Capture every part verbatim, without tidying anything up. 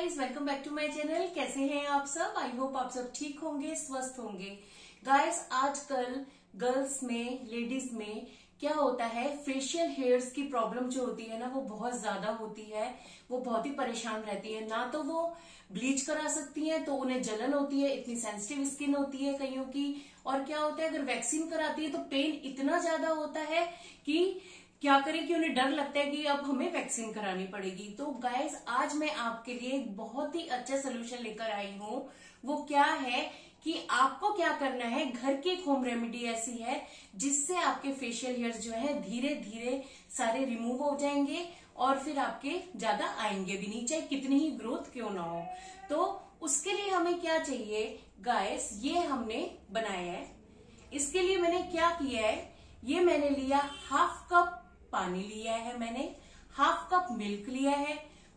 Guys, welcome back to my channel. कैसे हैं आप सब? आई होप आप सब ठीक होंगे, स्वस्थ होंगे। गाइस, आजकल गर्ल्स में, लेडीज में क्या होता है, फेशियल हेयर्स की प्रॉब्लम जो होती है ना, वो बहुत ज्यादा होती है। वो बहुत ही परेशान रहती है। ना तो वो ब्लीच करा सकती हैं तो उन्हें जलन होती है, इतनी सेंसिटिव स्किन होती है कईयों की। और क्या होता है, अगर वैक्सीन कराती है तो पेन इतना ज्यादा होता है कि क्या करें कि उन्हें डर लगता है कि अब हमें वैक्सीन करानी पड़ेगी। तो गाइस, आज मैं आपके लिए एक बहुत ही अच्छा सोल्यूशन लेकर आई हूँ। वो क्या है कि आपको क्या करना है, घर की एक होम रेमेडी ऐसी है जिससे आपके फेशियल हेयर्स जो है धीरे धीरे सारे रिमूव हो जाएंगे और फिर आपके ज्यादा आएंगे भी नहीं, चाहे कितनी ही ग्रोथ क्यों ना हो। तो उसके लिए हमें क्या चाहिए गाइस, ये हमने बनाया है। इसके लिए मैंने क्या किया है, ये मैंने लिया हाफ कप पानी लिया है, मैंने हाफ कप मिल्क लिया है,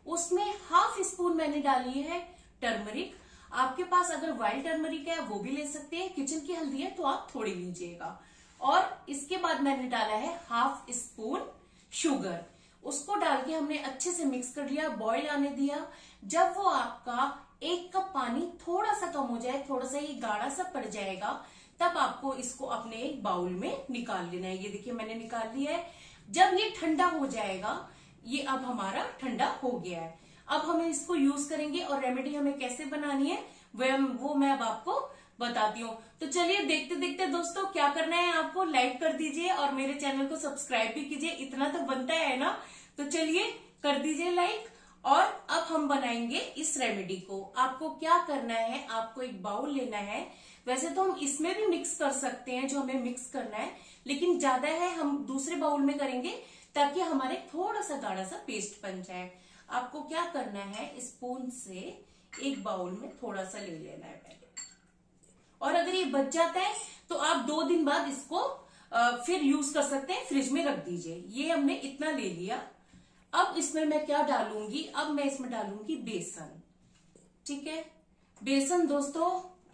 उसमें हाफ स्पून मैंने डाली है टर्मरिक। आपके पास अगर वाइल्ड टर्मरिक है वो भी ले सकते हैं, किचन की हल्दी है तो आप थोड़ी लीजिएगा। और इसके बाद मैंने डाला है हाफ स्पून शुगर। उसको डाल के हमने अच्छे से मिक्स कर लिया, बॉईल आने दिया। जब वो आपका एक कप पानी थोड़ा सा कम हो जाए, थोड़ा सा ये गाढ़ा सा पड़ जाएगा, तब आपको इसको अपने एक बाउल में निकाल लेना है। ये देखिए मैंने निकाल लिया है। जब ये ठंडा हो जाएगा, ये अब हमारा ठंडा हो गया है, अब हमें इसको यूज करेंगे। और रेमेडी हमें कैसे बनानी है वो मैं अब आपको बताती हूँ। तो चलिए देखते देखते दोस्तों, क्या करना है, आपको लाइक कर दीजिए और मेरे चैनल को सब्सक्राइब भी कीजिए, इतना तो बनता है ना। तो चलिए कर दीजिए लाइक। और अब हम बनाएंगे इस रेमेडी को। आपको क्या करना है, आपको एक बाउल लेना है। वैसे तो हम इसमें भी मिक्स कर सकते हैं जो हमें मिक्स करना है, लेकिन ज्यादा है हम दूसरे बाउल में करेंगे ताकि हमारे थोड़ा सा गाढ़ा सा पेस्ट बन जाए। आपको क्या करना है, स्पून से एक बाउल में थोड़ा सा ले लेना है पहले। और अगर ये बच जाता है तो आप दो दिन बाद इसको फिर यूज कर सकते हैं, फ्रिज में रख दीजिए। ये हमने इतना ले लिया। अब इसमें मैं क्या डालूंगी, अब मैं इसमें डालूंगी बेसन। ठीक है, बेसन दोस्तों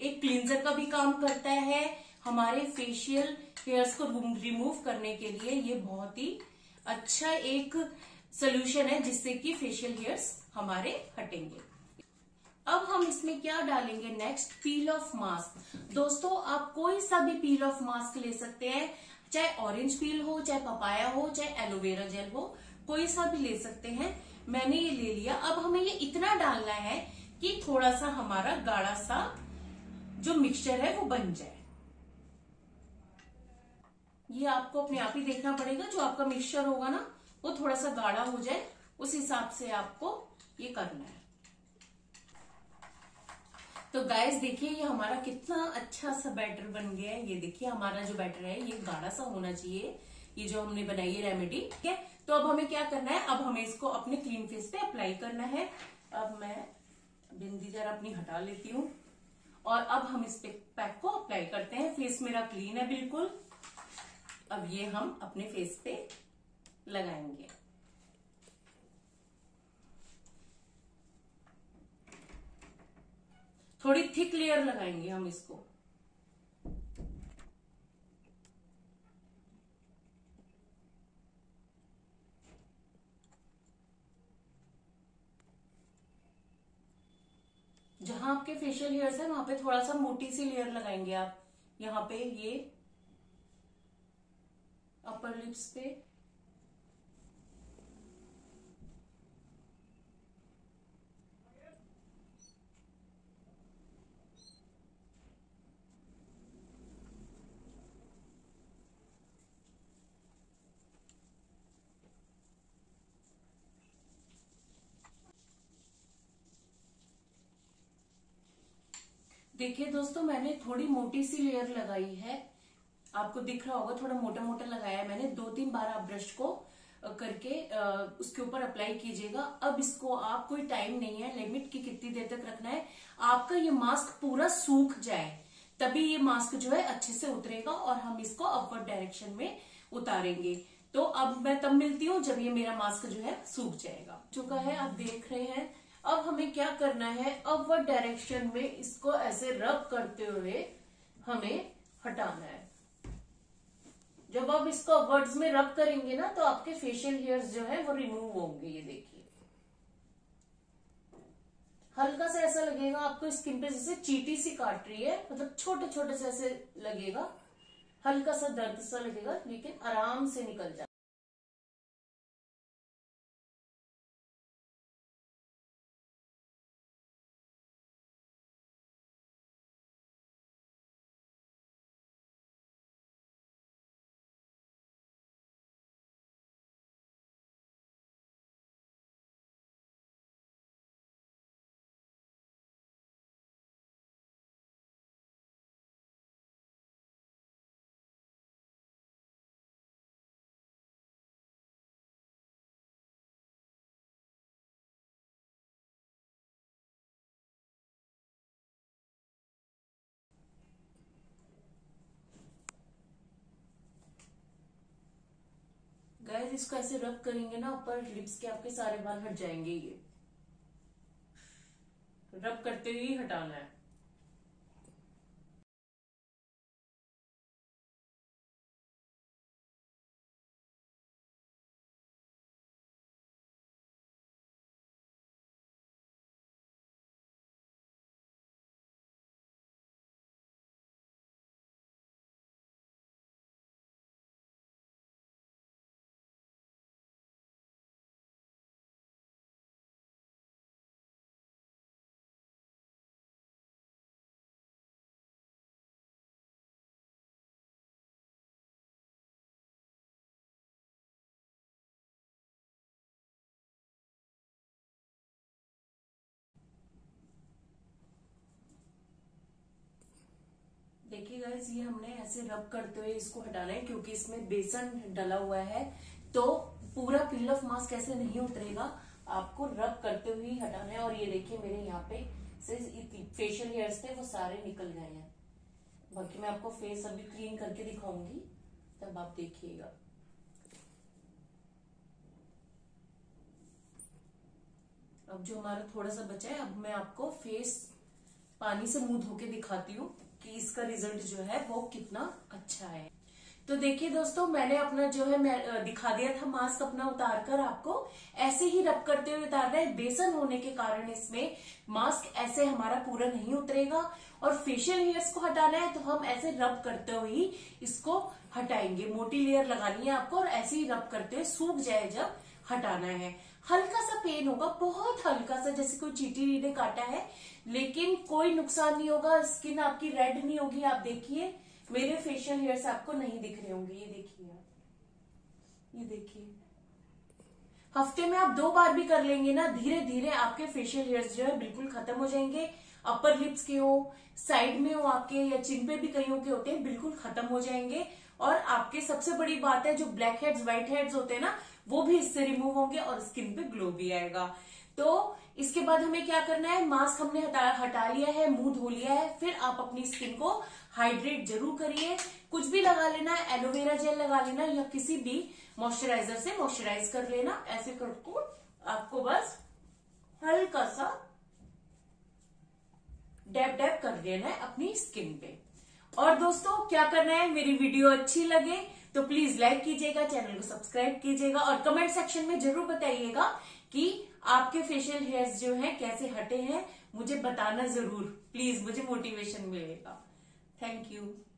एक क्लींजर का भी काम करता है, हमारे फेशियल हेयर्स को रिमूव करने के लिए। ये बहुत ही अच्छा एक सोल्यूशन है जिससे कि फेशियल हेयर्स हमारे हटेंगे। अब हम इसमें क्या डालेंगे नेक्स्ट, पील ऑफ मास्क। दोस्तों आप कोई सा भी पील ऑफ मास्क ले सकते हैं, चाहे ऑरेंज पील हो, चाहे पपाया हो, चाहे एलोवेरा जेल हो, कोई सा भी ले सकते हैं। मैंने ये ले लिया। अब हमें ये इतना डालना है कि थोड़ा सा हमारा गाढ़ा सा जो मिक्सचर है वो बन जाए। ये आपको अपने आप ही देखना पड़ेगा, जो आपका मिक्सचर होगा ना वो थोड़ा सा गाढ़ा हो जाए, उस हिसाब से आपको ये करना है। तो गाइस देखिए, ये हमारा कितना अच्छा सा बैटर बन गया है। ये देखिए हमारा जो बैटर है ये गाढ़ा सा होना चाहिए, ये जो हमने बनाई है रेमेडी। ठीक है, तो अब हमें क्या करना है, अब हमें इसको अपने क्लीन फेस पे अप्लाई करना है। अब मैं बिंदी जरा अपनी हटा लेती हूँ। और अब हम इस पैक को अप्लाई करते हैं। फेस मेरा क्लीन है बिल्कुल। अब ये हम अपने फेस पे लगाएंगे। थोड़ी थिक लेयर लगाएंगे हम इसको। जहां आपके फेशियल हेयर्स है वहां पे थोड़ा सा मोटी सी लेयर लगाएंगे आप। यहाँ पे ये अपर लिप्स पे, देखिए दोस्तों मैंने थोड़ी मोटी सी लेयर लगाई है, आपको दिख रहा होगा, थोड़ा मोटा मोटा लगाया है मैंने। दो तीन बार आप ब्रश को करके उसके ऊपर अप्लाई कीजिएगा। अब इसको आप, कोई टाइम नहीं है लिमिट की कितनी देर तक रखना है। आपका ये मास्क पूरा सूख जाए तभी ये मास्क जो है अच्छे से उतरेगा और हम इसको अपवर्ड डायरेक्शन में उतारेंगे। तो अब मैं तब मिलती हूँ जब ये मेरा मास्क जो है सूख जाएगा। चुका है, आप देख रहे हैं। अब हमें क्या करना है, अपवर्ड डायरेक्शन में इसको ऐसे रब करते हुए हमें हटाना है। जब आप इसको अपवर्ड्स में रब करेंगे ना तो आपके फेशियल हेयर्स जो है वो रिमूव होंगे। ये देखिए हल्का सा ऐसा लगेगा आपको स्किन पे जैसे चींटी सी काट रही है, मतलब छोटे छोटे से ऐसे लगेगा, हल्का सा दर्द सा लगेगा, लेकिन आराम से निकल जाएगा। गाइस इसको ऐसे रब करेंगे ना ऊपर लिप्स के, आपके सारे बाल हट जाएंगे। ये रब करते हुए हटाना है। देखिए गाइस ये हमने ऐसे रब करते हुए इसको हटाना है, क्योंकि इसमें बेसन डला हुआ है तो पूरा पील ऑफ मास्क ऐसे नहीं उतरेगा, आपको रब करते हुए हटाना है। और ये देखिए मेरे यहाँ पे से फेशियल हेयर्स थे वो सारे निकल गए हैं। बाकी मैं आपको फेस अभी क्लीन करके दिखाऊंगी, तब आप देखिएगा। अब जो हमारा थोड़ा सा बचा है, अब मैं आपको फेस पानी से मुंह धो के दिखाती हूँ कि इसका रिजल्ट जो है वो कितना अच्छा है। तो देखिए दोस्तों, मैंने अपना जो है मैं दिखा दिया था मास्क अपना उतार कर, आपको ऐसे ही रब करते हुए उतार रहे। बेसन होने के कारण इसमें मास्क ऐसे हमारा पूरा नहीं उतरेगा, और फेशियल हेयर्स को हटाना है तो हम ऐसे रब करते हुए इसको हटाएंगे। मोटी लेयर लगानी है आपको और ऐसे ही रब करते हुए, सूख जाए जब हटाना है। हल्का सा पेन होगा, बहुत हल्का सा, जैसे कोई चींटी ने काटा है, लेकिन कोई नुकसान नहीं होगा, स्किन आपकी रेड नहीं होगी। आप देखिए मेरे फेशियल हेयर्स आपको नहीं दिख रहे होंगे, ये देखिए आप, ये देखिए। हफ्ते में आप दो बार भी कर लेंगे ना, धीरे धीरे आपके फेशियल हेयर्स जो है बिल्कुल खत्म हो जाएंगे। अपर लिप्स के हो, साइड में हो आपके, या चिन पे भी कईयों के होते हैं, बिल्कुल खत्म हो जाएंगे। और आपके सबसे बड़ी बात है, जो ब्लैक हेड्स व्हाइट हेड्स होते हैं ना, वो भी इससे रिमूव होंगे और स्किन पे ग्लो भी आएगा। तो इसके बाद हमें क्या करना है, मास्क हमने हटा हटा लिया है, मुंह धो लिया है, फिर आप अपनी स्किन को हाइड्रेट जरूर करिए। कुछ भी लगा लेना, एलोवेरा जेल लगा लेना या किसी भी मॉइस्चराइजर से मॉइस्चराइज कर लेना। ऐसे करके आपको बस हल्का सा डैप डैप कर लेना है अपनी स्किन पे। और दोस्तों क्या करना है, मेरी वीडियो अच्छी लगे तो प्लीज लाइक कीजिएगा, चैनल को सब्सक्राइब कीजिएगा, और कमेंट सेक्शन में जरूर बताइएगा कि आपके फेशियल हेयर्स जो हैं कैसे हटे हैं, मुझे बताना जरूर प्लीज, मुझे मोटिवेशन मिलेगा। Thank you.